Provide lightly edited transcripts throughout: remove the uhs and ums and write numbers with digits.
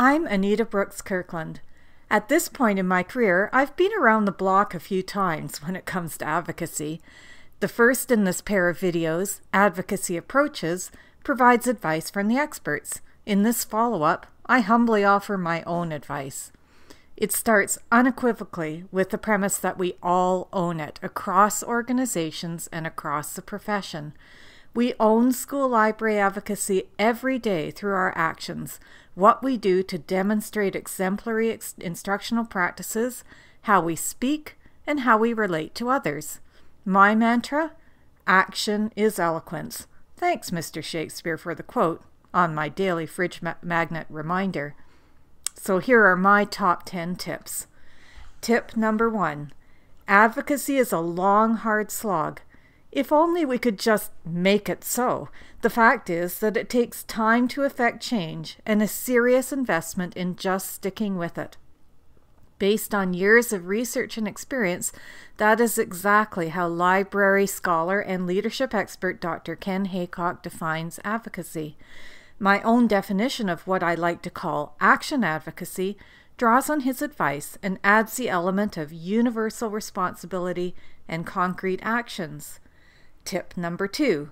I'm Anita Brooks Kirkland. At this point in my career, I've been around the block a few times when it comes to advocacy. The first in this pair of videos, Advocacy Approaches, provides advice from the experts. In this follow-up, I humbly offer my own advice. It starts unequivocally with the premise that we all own it, across organizations and across the profession. We own school library advocacy every day through our actions, what we do to demonstrate exemplary instructional practices, how we speak, and how we relate to others. My mantra? Action is eloquence. Thanks, Mr. Shakespeare, for the quote on my daily fridge magnet reminder. So here are my top 10 tips. Tip number 1. Advocacy is a long, hard slog. If only we could just make it so. The fact is that it takes time to effect change and a serious investment in just sticking with it. Based on years of research and experience, that is exactly how library scholar and leadership expert Dr. Ken Haycock defines advocacy. My own definition of what I like to call action advocacy draws on his advice and adds the element of universal responsibility and concrete actions. Tip number 2.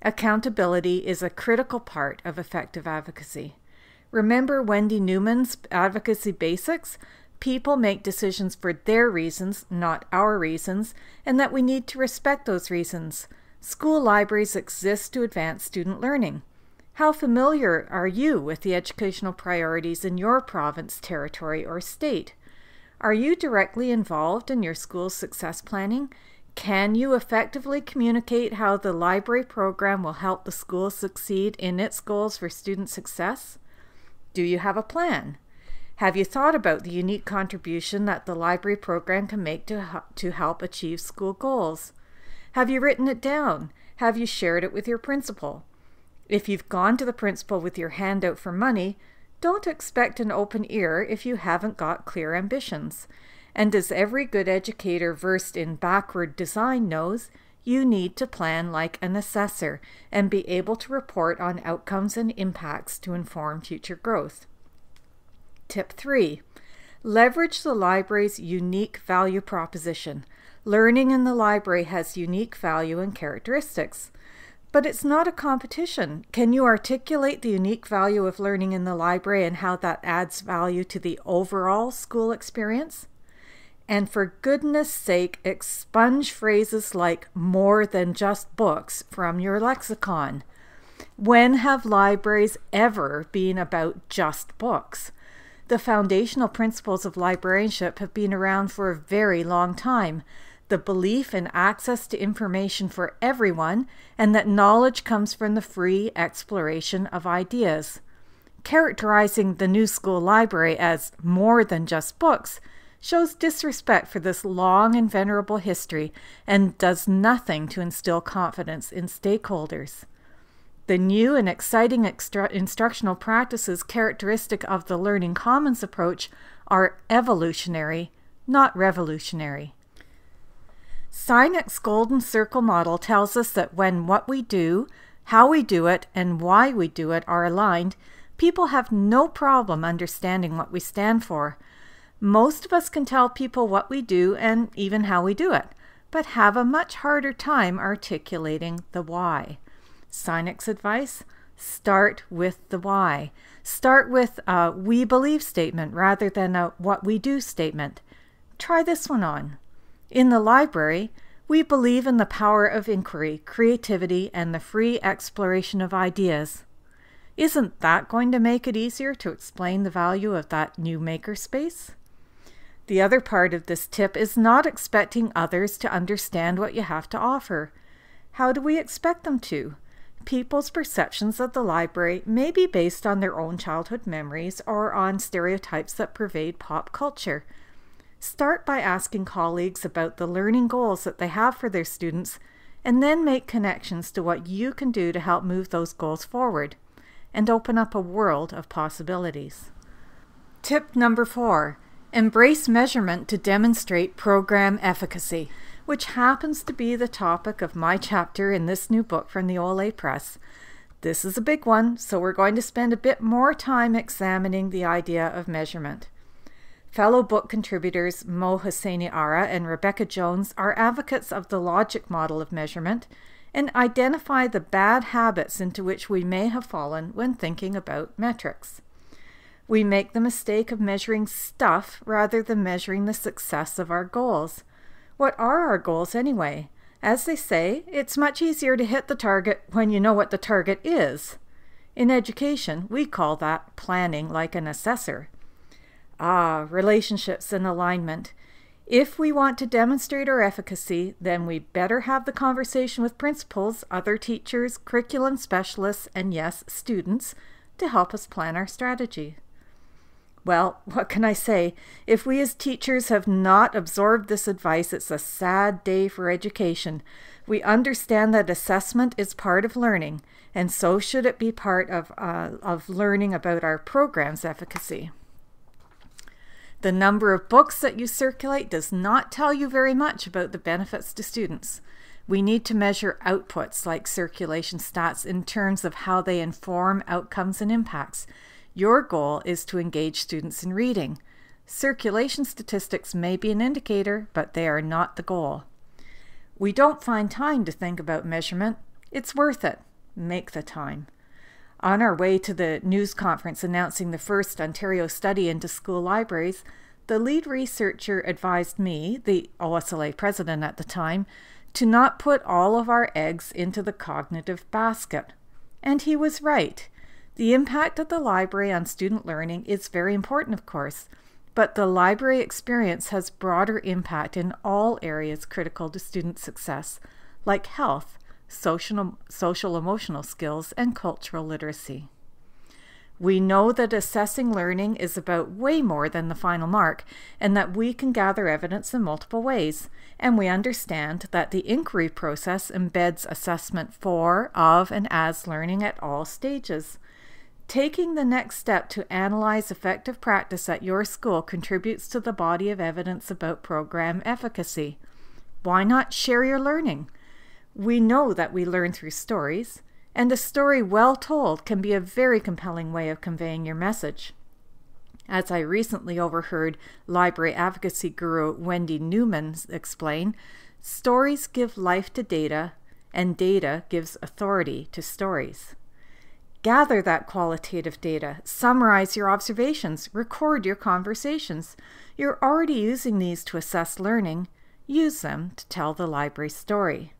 Accountability is a critical part of effective advocacy. Remember Wendy Newman's advocacy basics? People make decisions for their reasons, not our reasons, and that we need to respect those reasons. School libraries exist to advance student learning. How familiar are you with the educational priorities in your province, territory, or state? Are you directly involved in your school's success planning? Can you effectively communicate how the library program will help the school succeed in its goals for student success? Do you have a plan? Have you thought about the unique contribution that the library program can make to help achieve school goals? Have you written it down? Have you shared it with your principal? If you've gone to the principal with your hand out for money, don't expect an open ear if you haven't got clear ambitions. And as every good educator versed in backward design knows, you need to plan like an assessor and be able to report on outcomes and impacts to inform future growth. Tip 3. Leverage the library's unique value proposition. Learning in the library has unique value and characteristics. But it's not a competition. Can you articulate the unique value of learning in the library and how that adds value to the overall school experience? And for goodness sake, expunge phrases like more than just books from your lexicon. When have libraries ever been about just books? The foundational principles of librarianship have been around for a very long time. The belief in access to information for everyone, and that knowledge comes from the free exploration of ideas. Characterizing the new school library as more than just books shows disrespect for this long and venerable history and does nothing to instill confidence in stakeholders. The new and exciting instructional practices characteristic of the Learning Commons approach are evolutionary, not revolutionary. Sinek's Golden Circle Model tells us that when what we do, how we do it, and why we do it are aligned, people have no problem understanding what we stand for. Most of us can tell people what we do and even how we do it, but have a much harder time articulating the why. Sinek's advice? Start with the why. Start with a we believe statement rather than a what we do statement. Try this one on. In the library, we believe in the power of inquiry, creativity, and the free exploration of ideas. Isn't that going to make it easier to explain the value of that new makerspace? The other part of this tip is not expecting others to understand what you have to offer. How do we expect them to? People's perceptions of the library may be based on their own childhood memories or on stereotypes that pervade pop culture. Start by asking colleagues about the learning goals that they have for their students, and then make connections to what you can do to help move those goals forward and open up a world of possibilities. Tip number 4. Embrace measurement to demonstrate program efficacy, which happens to be the topic of my chapter in this new book from the OLA Press. This is a big one, so we're going to spend a bit more time examining the idea of measurement. Fellow book contributors Mo Hosseini-Ara and Rebecca Jones are advocates of the logic model of measurement and identify the bad habits into which we may have fallen when thinking about metrics. We make the mistake of measuring stuff rather than measuring the success of our goals. What are our goals anyway? As they say, it's much easier to hit the target when you know what the target is. In education, we call that planning like an assessor. Relationships and alignment. If we want to demonstrate our efficacy, then we better have the conversation with principals, other teachers, curriculum specialists, and yes, students, to help us plan our strategy. Well, what can I say? If we as teachers have not absorbed this advice, it's a sad day for education. We understand that assessment is part of learning, and so should it be part of learning about our program's efficacy. The number of books that you circulate does not tell you very much about the benefits to students. We need to measure outputs like circulation stats in terms of how they inform outcomes and impacts. Your goal is to engage students in reading. Circulation statistics may be an indicator, but they are not the goal. We don't find time to think about measurement. It's worth it. Make the time. On our way to the news conference announcing the first Ontario study into school libraries, the lead researcher advised me, the OSLA president at the time, to not put all of our eggs into the cognitive basket. And he was right. The impact of the library on student learning is very important, of course, but the library experience has broader impact in all areas critical to student success, like health, social-emotional skills, and cultural literacy. We know that assessing learning is about way more than the final mark, and that we can gather evidence in multiple ways, and we understand that the inquiry process embeds assessment for, of, and as learning at all stages. Taking the next step to analyze effective practice at your school contributes to the body of evidence about program efficacy. Why not share your learning? We know that we learn through stories, and a story well told can be a very compelling way of conveying your message. As I recently overheard library advocacy guru Wendy Newman explain, stories give life to data, and data gives authority to stories. Gather that qualitative data, summarize your observations, record your conversations. You're already using these to assess learning. Use them to tell the library story.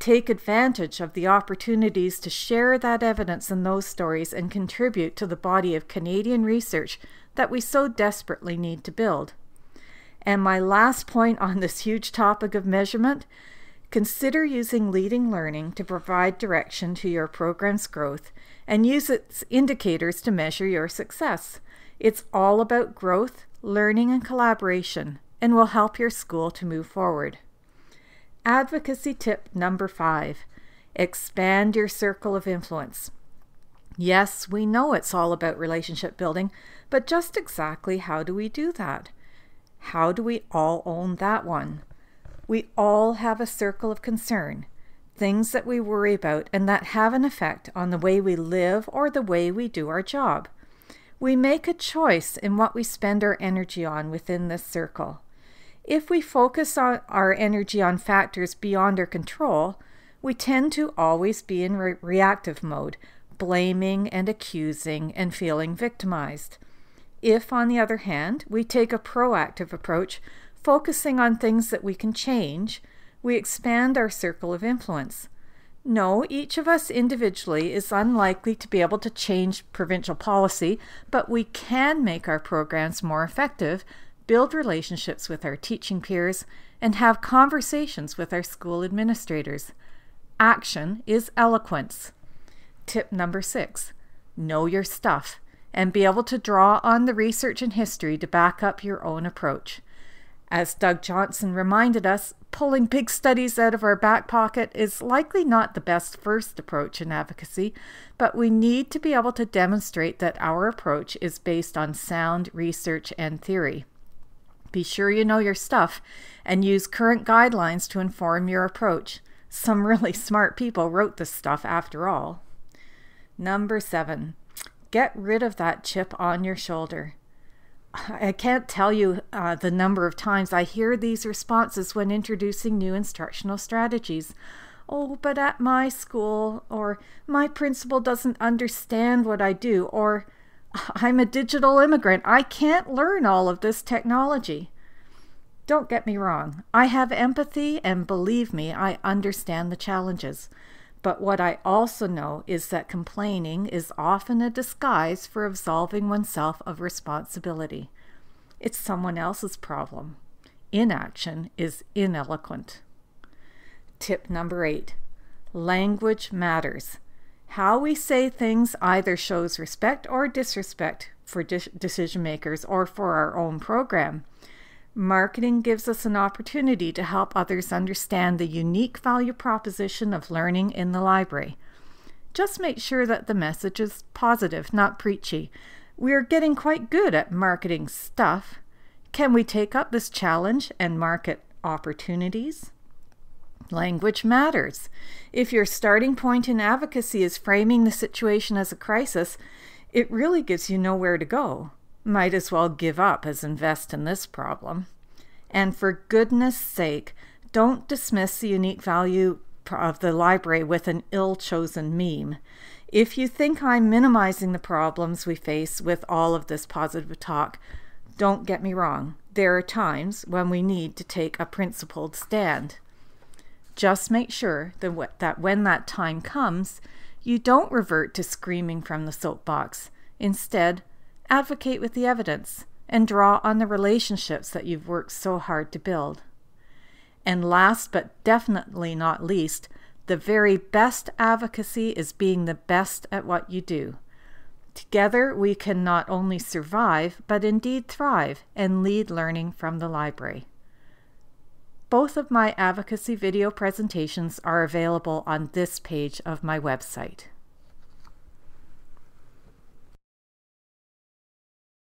Take advantage of the opportunities to share that evidence in those stories and contribute to the body of Canadian research that we so desperately need to build. And my last point on this huge topic of measurement: consider using leading learning to provide direction to your program's growth and use its indicators to measure your success. It's all about growth, learning, and collaboration, and will help your school to move forward. Advocacy tip number 5: expand your circle of influence. Yes, we know it's all about relationship building, but just exactly how do we do that? How do we all own that one? We all have a circle of concern, things that we worry about and that have an effect on the way we live or the way we do our job. We make a choice in what we spend our energy on within this circle. If we focus our energy on factors beyond our control, we tend to always be in reactive mode, blaming and accusing and feeling victimized. If, on the other hand, we take a proactive approach, focusing on things that we can change, we expand our circle of influence. No, each of us individually is unlikely to be able to change provincial policy, but we can make our programs more effective, build relationships with our teaching peers, and have conversations with our school administrators. Action is eloquence. Tip number 6: know your stuff, and be able to draw on the research and history to back up your own approach. As Doug Johnson reminded us, pulling big studies out of our back pocket is likely not the best first approach in advocacy, but we need to be able to demonstrate that our approach is based on sound research and theory. Be sure you know your stuff and use current guidelines to inform your approach. Some really smart people wrote this stuff after all. Number 7, get rid of that chip on your shoulder. I can't tell you the number of times I hear these responses when introducing new instructional strategies. Oh, but at my school, or my principal doesn't understand what I do, or I'm a digital immigrant. I can't learn all of this technology. Don't get me wrong. I have empathy, and believe me, I understand the challenges. But what I also know is that complaining is often a disguise for absolving oneself of responsibility. It's someone else's problem. Inaction is ineloquent. Tip number 8. Language matters. How we say things either shows respect or disrespect for decision makers or for our own program. Marketing gives us an opportunity to help others understand the unique value proposition of learning in the library. Just make sure that the message is positive, not preachy. We are getting quite good at marketing stuff. Can we take up this challenge and market opportunities? Language matters. If your starting point in advocacy is framing the situation as a crisis, it really gives you nowhere to go. Might as well give up as invest in this problem. And for goodness sake, don't dismiss the unique value of the library with an ill-chosen meme. If you think I'm minimizing the problems we face with all of this positive talk, don't get me wrong. There are times when we need to take a principled stand. Just make sure that when that time comes, you don't revert to screaming from the soapbox. Instead, advocate with the evidence and draw on the relationships that you've worked so hard to build. And last but definitely not least, the very best advocacy is being the best at what you do. Together, we can not only survive, but indeed thrive and lead learning from the library. Both of my advocacy video presentations are available on this page of my website.